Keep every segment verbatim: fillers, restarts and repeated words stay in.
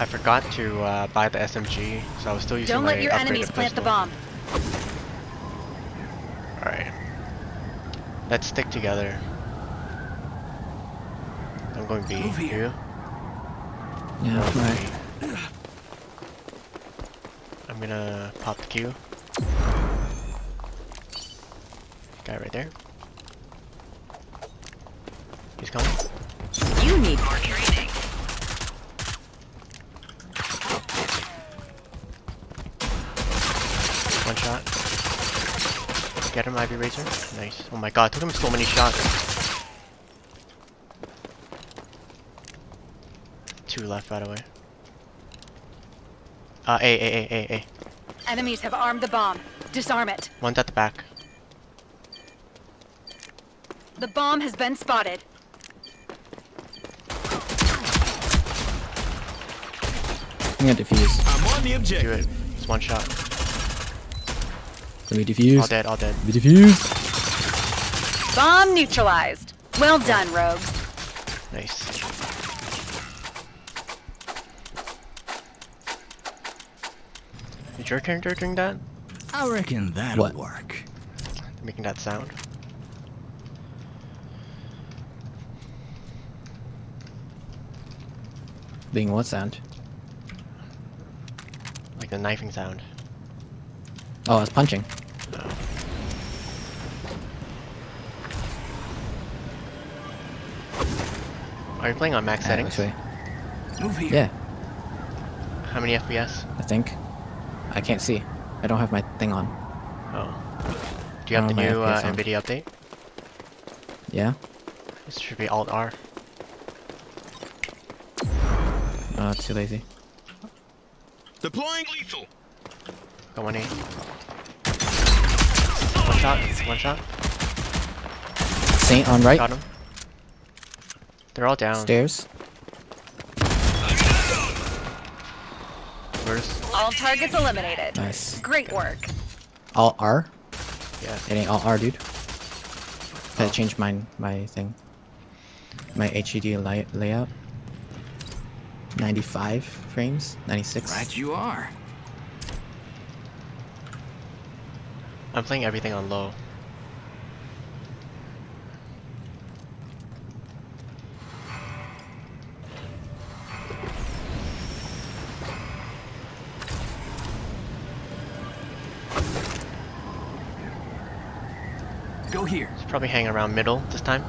I forgot to uh, buy the S M G, so I was still using Don't my Don't let your enemies plant pistol. the bomb. Alright. Let's stick together. I'm going B. Move here. Yeah, that's right. I'm gonna pop the Q. Guy right there. He's coming. You need more training. One shot. Get him, Ivy Razor. Nice. Oh my god, it took him so many shots. Two left, by the way. Uh, A, A, A, A, A. Enemies have armed the bomb. Disarm it. One's at the back. The bomb has been spotted. I'm gonna defuse. I'm on the objective. Do it. It's one shot. Let me defuse. All dead, all dead. Let me defuse. Bomb neutralized. Well done, rogues. Nice. Did your character doing that? I reckon that'll what? work. Making that sound. Being what sound? The knifing sound. Oh, I was punching. Oh. Are you playing on max yeah, settings? Move here. Yeah. How many F P S? I think. I can't see. I don't have my thing on. Oh. Do you have the new uh, NVIDIA update? Yeah. This should be Alt R. Oh, it's too lazy. Deploying lethal. Got one eight. One shot. One shot. Saint on right. Got him. They're all down. Stairs. First. All targets eliminated. Nice. Great okay. work. All R. Yeah. It ain't all R, dude. I oh. changed my my thing. My H U D lay layout. ninety-five frames, ninety-six. Right you are. I'm playing everything on low. Go here. Should probably hang around middle this time.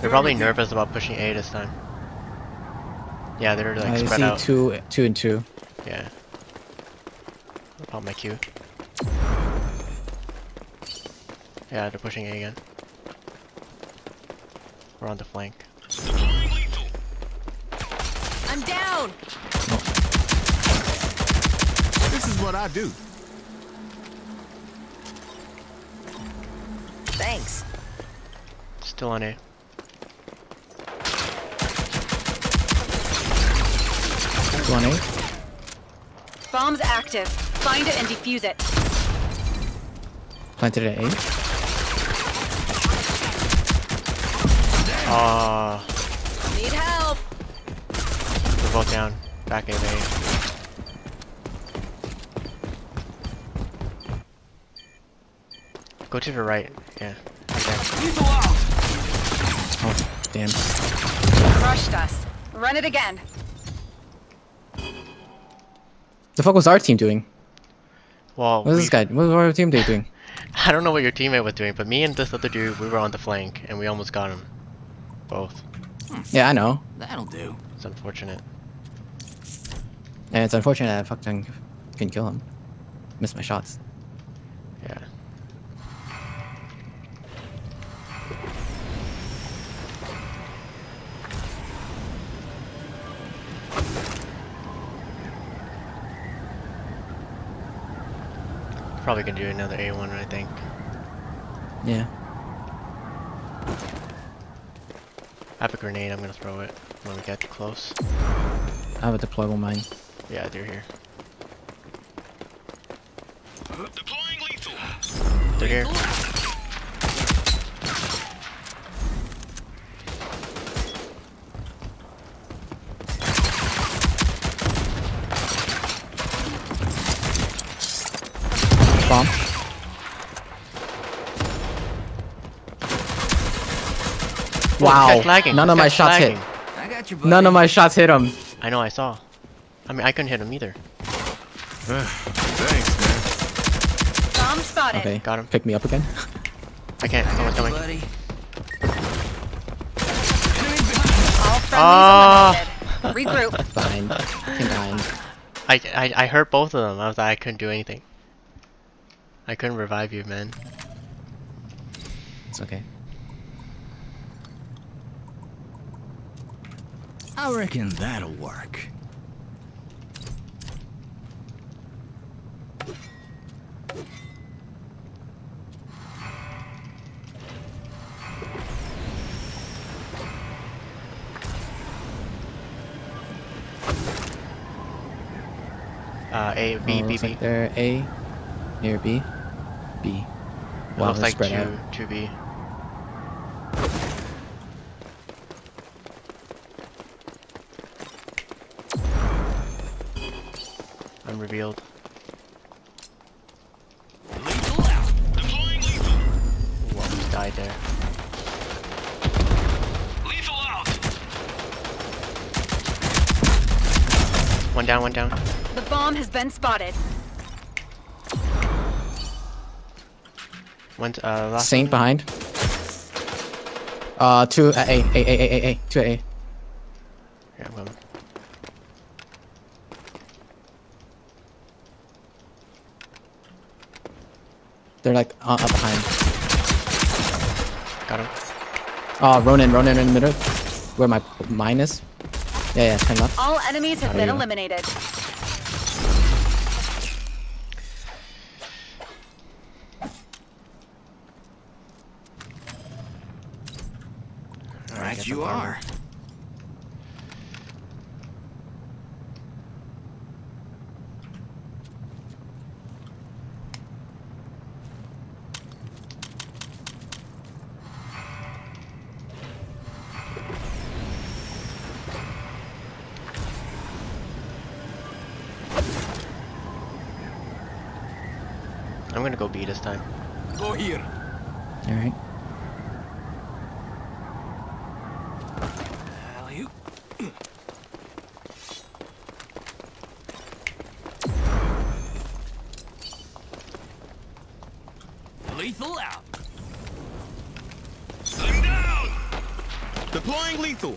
They're probably nervous about pushing A this time. Yeah, they're like I spread see out. Two, two and two. Yeah. I'll pop my Q. Yeah, they're pushing A again. We're on the flank. I'm down. Oh. This is what I do. Thanks. Still on A. twenty. Bomb's active. Find it and defuse it. Planted at eight. Ah. Uh, Need help. We're both down. Back at eight. Go to the right. Yeah. Okay. Oh, damn. Crushed us. Run it again. The fuck was our team doing? Well, what was we, this guy? What was our team doing? I don't know what your teammate was doing, but me and this other dude, we were on the flank, and we almost got him. Both. Yeah, I know. That'll do. It's unfortunate. And it's unfortunate I fucking couldn't kill him. Missed my shots. Yeah. Probably gonna do another A one, I think. Yeah. I have a grenade, I'm gonna throw it when we get close. I have a deployable mine. Yeah, they're here. Deploying lethal. They're here. bomb. Wow, none of my shots hit. None of my shots hit him. I know, I saw. I mean, I couldn't hit him either. Thanks, man. Bomb spotted. Okay, got him. Pick me up again. I can't. Someone's coming. Oh! Regroup. Combined. Combined. I, I, I hurt both of them. I was like, I couldn't do anything. I couldn't revive you, man. It's okay. I reckon that'll work. Uh, A, B, oh, B, B. Like there, A, near B, B. Wow, looks like two, two B. I'm revealed. Lethal out. Deploying lethal. Whoa, just died there. Lethal out. One down, one down. The bomb has been spotted. Went, uh, last Saint one. Behind. Uh, two uh, A, A, A, A, A, A, two A. Yeah, well. They're like uh, up behind. Got him. Oh, Ronin, Ronin in the middle. Where my mine is? Yeah, yeah, ten left. All enemies have been eliminated. You are. I'm gonna go B this time. Go here. All right. Lethal out. I'm down. Deploying lethal.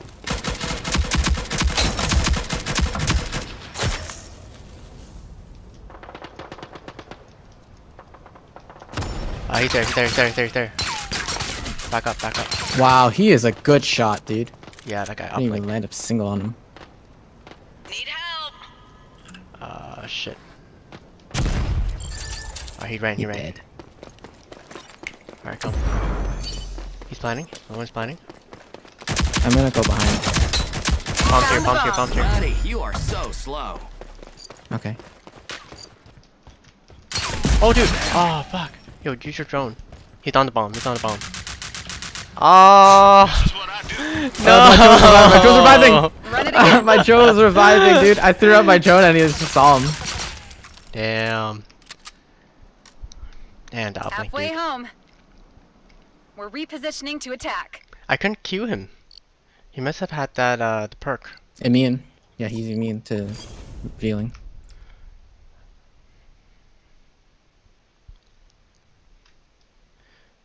Oh, he's there, he's there, he's there, he's there, he's there. Back up, back up. Wow, he is a good shot, dude. Yeah, that guy. Uplink. I didn't even land up single on him. Need help. Uh, shit. Oh, he ran, he, he ran. Dead. Alright, come. He's planning. No one's planning. I'm gonna go behind. Pump here, pump here, pump here. Buddy, you are so slow. Okay. Oh, dude. Oh, fuck. Yo, use your drone. He's on the bomb. He's on the bomb. Ah. Oh. No. My drone's reviving. My drone's reviving, dude. I threw out my drone and he just saw him. Damn. And I'll halfway home. We're repositioning to attack. I couldn't Q him. He must have had that uh, the perk. Immune. Yeah, he's immune to revealing.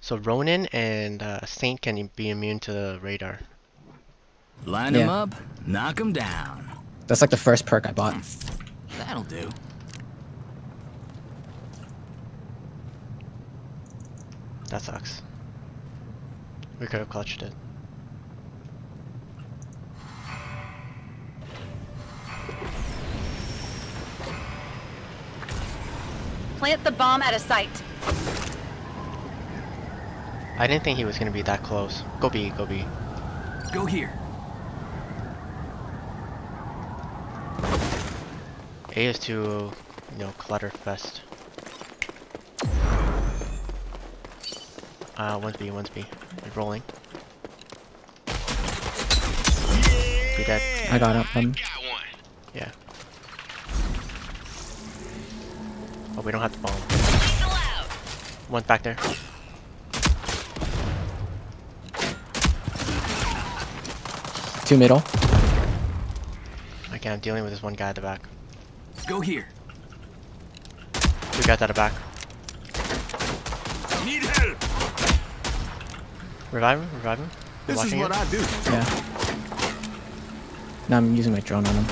So Ronin and uh, Saint can be immune to the radar. Line yeah. him up, knock him down. That's like the first perk I bought. That'll do. That sucks. We could have clutched it. Plant the bomb at a site. I didn't think he was gonna be that close. Go B, go B. Go here. A is too, you know, clutter fest. Uh, one's B, one's B. They're rolling. Be dead. I got up one. Yeah. Oh, we don't have the bomb. One's back there. Two middle. Okay, I'm dealing with this one guy at the back. Go here. Two guys at the back. Need help. Revive him, revive him. This Watching is what it. I do. Yeah. Now I'm using my drone on him.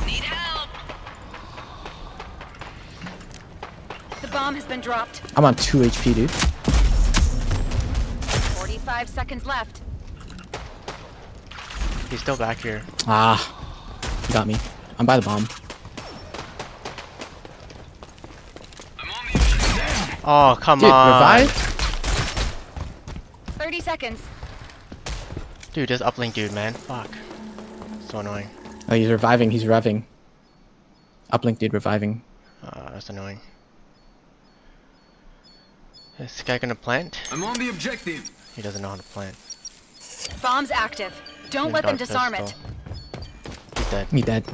Need help. The bomb has been dropped. I'm on two H P, dude. Forty-five seconds left. He's still back here. Ah, he got me. I'm by the bomb. Oh, come Dude, on. Revive? thirty seconds. Dude, this uplink dude, man. Fuck. So annoying. Oh, he's reviving. He's revving. Uplink dude reviving. Uh, that's annoying. Is this guy gonna plant? I'm on the objective. He doesn't know how to plant. Bomb's active. Don't He's let them disarm pistol. it. He's dead. He's dead.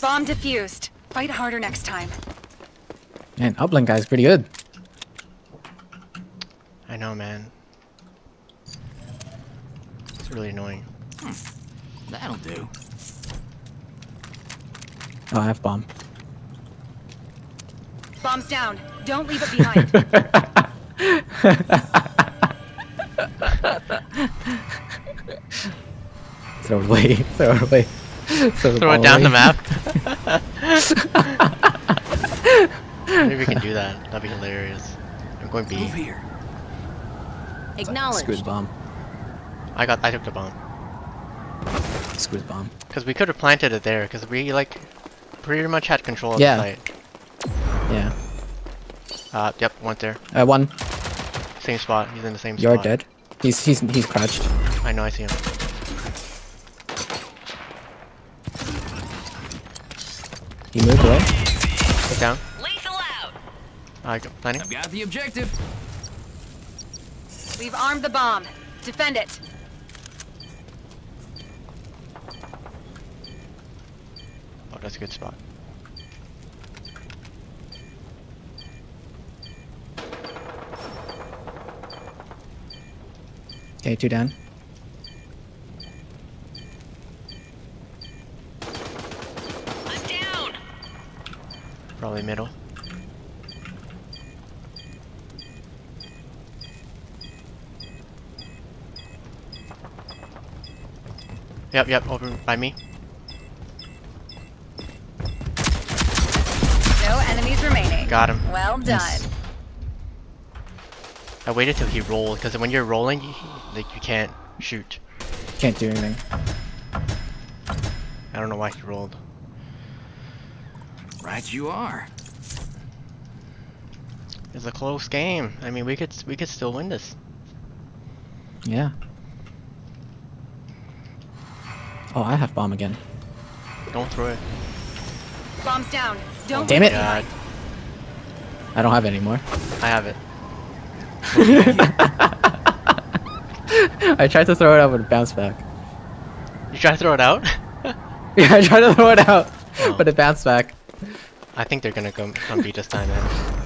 Bomb defused. Fight harder next time. Man, Uplink guy's pretty good. I know, man. It's really annoying. Hmm. That'll do. Oh, I have bomb. Bomb's down. Don't leave it behind. Throw it away. Throw it away. Throw, Throw it down away. the map. Maybe we can do that. That'd be hilarious. I'm going B. Move here. Acknowledge. Squid bomb. I got. I took the bomb. Squid bomb. Because we could have planted it there. Because we like pretty much had control of yeah. the site. Yeah. Uh. Yep. One there. Uh. One. Same spot. He's in the same You're spot. You're dead. He's he's he's crouched. I know. I see him. He moved away. Get down. Lethal out. Alright, planning. I've got the objective. We've armed the bomb. Defend it. Oh, that's a good spot. Okay, two down. Probably middle. Yep, yep, over by me. No enemies remaining. Got him. Well done. Yes. I waited till he rolled, because when you're rolling, you, like you can't shoot. Can't do anything. I don't know why he rolled. Right you are. It's a close game. I mean, we could we could still win this. Yeah. Oh, I have bomb again. Don't throw it. Bomb's down. Don't. Oh, damn it. God. I don't have it anymore. I have it. I tried to throw it out, but it bounced back. You tried to throw it out? Yeah, I tried to throw it out, oh. but it bounced back. I think they're gonna come, come beat us time, man.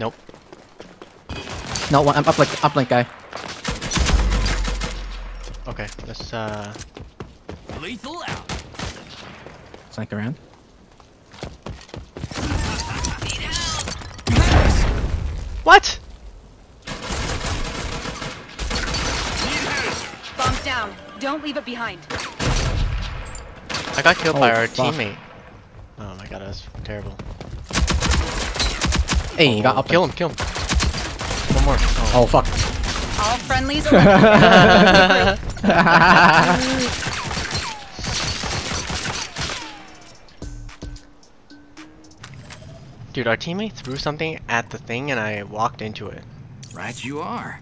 Nope. No, one, I'm uplink, uplink guy. Okay, let's uh. Lethal out. Sneak around. What? Bombs down. Don't leave it behind. I got killed oh, by our fuck. teammate. Oh my god, that was terrible. Hey, oh, you got up. Kill him, kill him. One more. Oh, oh fuck. All friendlies are Dude, our teammate threw something at the thing and I walked into it. Right you are.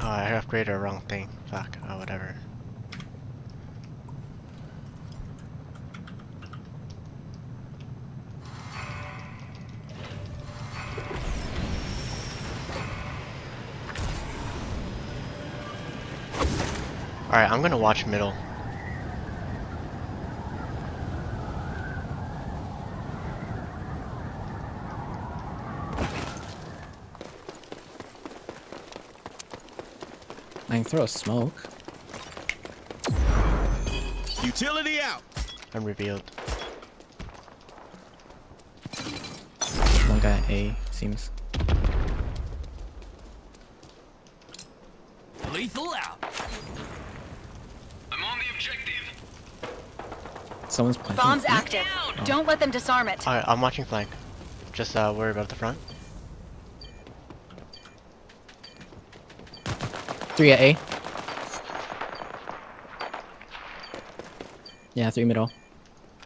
Oh, I upgraded the wrong thing. Fuck. Oh, whatever. Alright, I'm gonna watch middle. I can throw a smoke. Utility out! I'm revealed. One guy at A, seems. Lethal out! I'm on the objective! Someone's planting. Bomb's active. Oh. Don't let them disarm it. Alright, I'm watching flank. Just uh, worry about the front. Three at A. Yeah, three middle.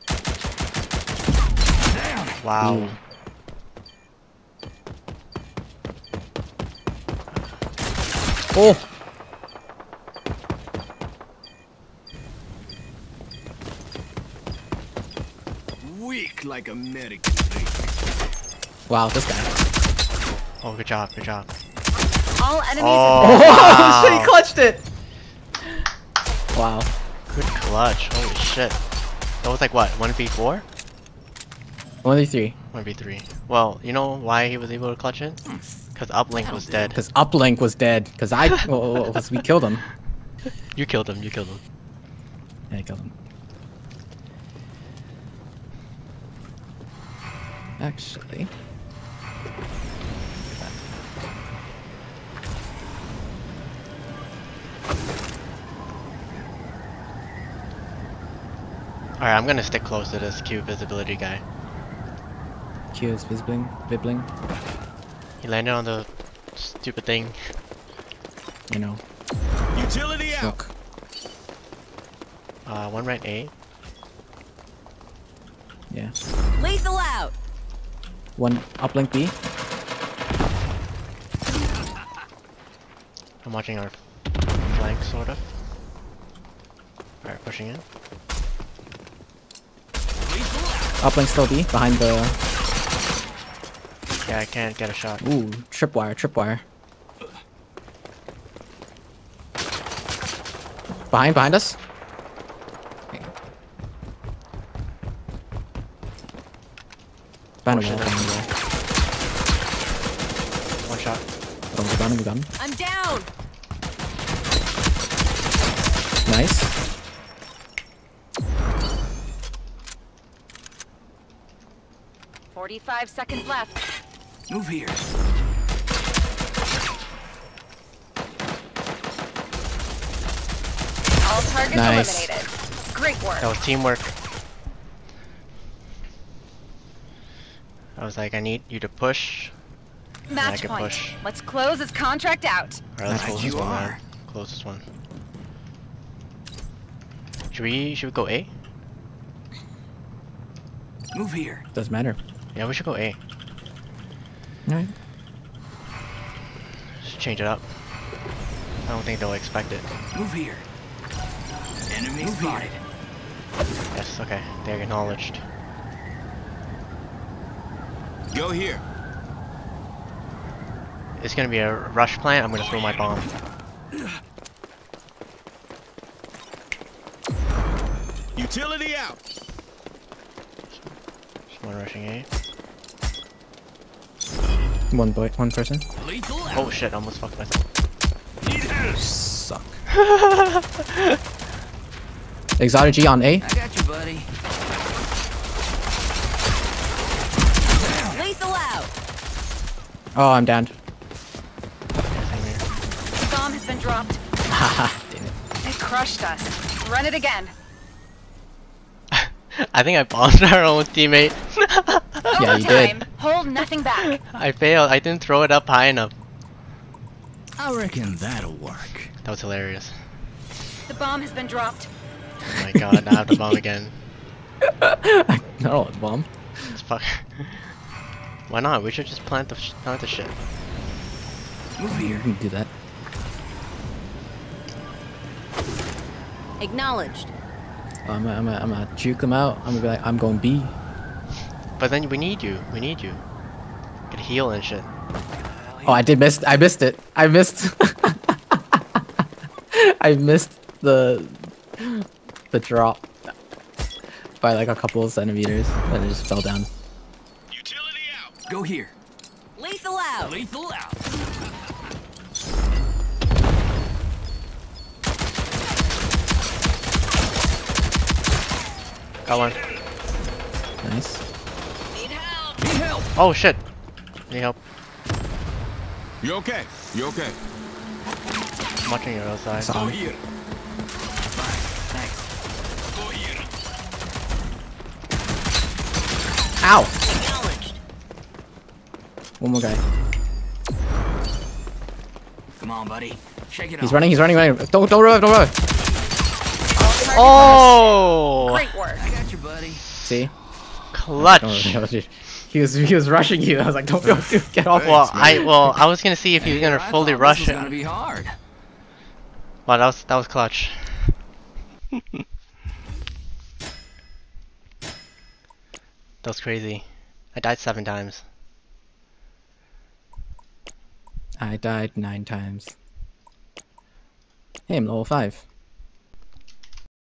Damn. Wow. Ooh. Oh. Weak like American. Wow, this guy. Oh, good job, good job. All enemies. Oh, wow. She clutched it. Wow. Good clutch. Holy shit. That was like what? one v four? one v three. one v three. Well, you know why he was able to clutch it? Because Uplink was dead. Because Uplink was dead. Because I. Well, cause we killed him. You killed him. You killed him. Yeah, I killed him. Actually. Alright, I'm gonna stick close to this Q visibility guy. Q is visibling, vibbling. He landed on the stupid thing. You know. Utility out. Uh, one right A. Yeah. Lethal out. One uplink B. I'm watching our flank, sort of. Alright, pushing in. Uplink still B, behind the... Yeah, I can't get a shot. Ooh, tripwire, tripwire. Behind, behind us. Okay. Behind him, one shot. Oh, we got him, we got him. I'm down! Nice. forty-five seconds left. Move here. All targets nice. Eliminated. Great work. That was teamwork. I was like, I need you to push. Match I can point. Push. Let's close this contract out. Alright, let's close this one out. Close this one. Should we, should we go A? Move here. Doesn't matter. Yeah, we should go A. Alright. Just change it up. I don't think they'll expect it. Move here. Enemy spotted. Yes, okay. They're acknowledged. Go here. It's gonna be a rush plan. I'm gonna throw my bomb. Utility out! One rushing A. One boy, one person. Oh shit, I almost fucked myself. You suck. Exotic G on A. I got you, buddy. Lethal out. Oh, I'm down. Bomb has been dropped. Haha, damn it. They crushed us. Run it again. I think I bombed our own teammate. Yeah, you did. Hold nothing back. I failed. I didn't throw it up high enough. I reckon that'll work. That was hilarious. The bomb has been dropped. Oh my god, now I have to bomb again. I don't want to bomb. Fuck. Why not? We should just plant the, sh plant the shit. Move here. We can do that. Acknowledged. I'm gonna, I'm gonna, I'm gonna juke them out. I'm gonna be like, I'm going B. But then we need you. We need you. Get heal and shit. Oh, I did miss. I missed it. I missed. I I missed the the drop by like a couple of centimeters, and it just fell down. Utility out. Go here. Lethal out. Lethal out. Got one. Nice. Need help. Need help. Oh shit. Need help. You okay? You okay? I'm watching your outside. Go here. Thanks. Go here. Ow! One more guy. Come on, buddy. Shake it up. He's running. He's running. Running. Don't don't run. Don't run. Oh! Great work. I got you, buddy. See? Clutch. He was he was rushing you. I was like, don't go, dude, get off. Well, I well I was gonna see if he was gonna fully rush it. This was gonna be hard. Wow, that was that was clutch. That was crazy. I died seven times. I died nine times. Hey, I'm level five.